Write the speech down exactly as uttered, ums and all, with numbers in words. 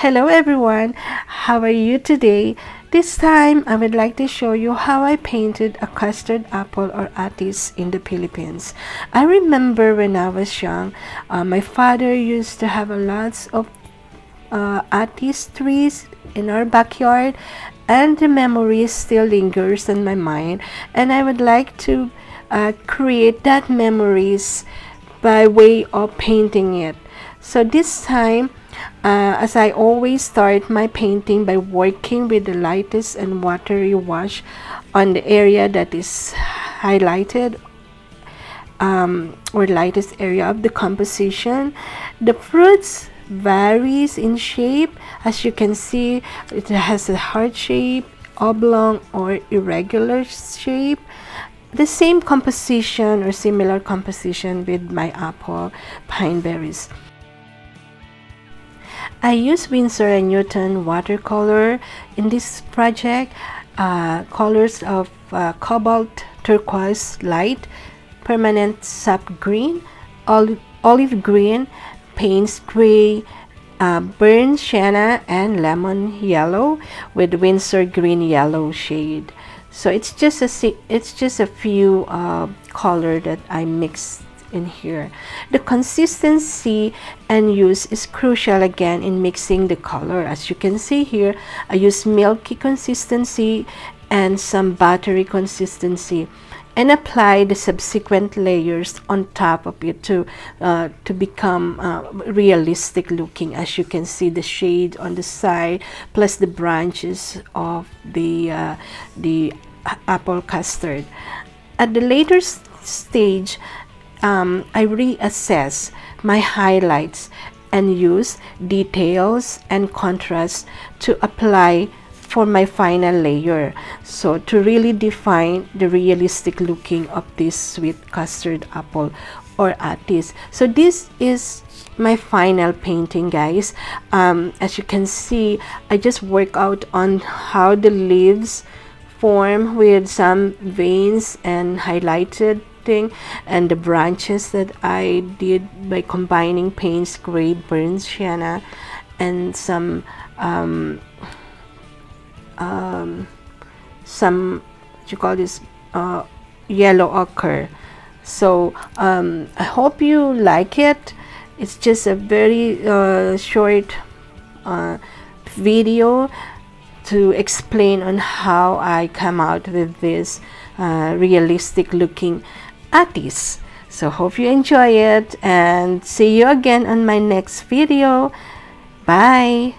Hello everyone, how are you today? This time I would like to show you how I painted a custard apple or atis in the Philippines. I remember when I was young, uh, my father used to have a lots of uh, atis trees in our backyard, and the memory still lingers in my mind, and I would like to uh, create that memories by way of painting it. So this time, Uh, as I always start my painting by working with the lightest and watery wash on the area that is highlighted um, or lightest area of the composition. The fruits varies in shape. As you can see, it has a heart shape, oblong or irregular shape. The same composition or similar composition with my apple pine berries. I use Winsor and Newton watercolor in this project, uh, colors of uh, cobalt turquoise light, permanent sap green, olive, olive green, Payne's gray, uh, burnt sienna, and lemon yellow with Winsor green yellow shade. So it's just a it's just a few uh, color that I mixed in here. The consistency and use is crucial again in mixing the color. As you can see here, I use milky consistency and some buttery consistency and apply the subsequent layers on top of it to uh, to become uh, realistic looking. As you can see, the shade on the side plus the branches of the uh, the apple custard. At the later stage, Um, I reassess my highlights and use details and contrast to apply for my final layer, so to really define the realistic looking of this sweet custard apple or atis. So this is my final painting, guys. Um, as you can see, I just work out on how the leaves form with some veins and highlighted thing, and the branches that I did by combining Payne's gray, burnt sienna, and some um, um, some what you call this uh, yellow ochre. So um, I hope you like it. It's just a very uh, short uh, video to explain on how I come out with this uh, realistic looking atis. So hope you enjoy it, and see you again on my next video. Bye.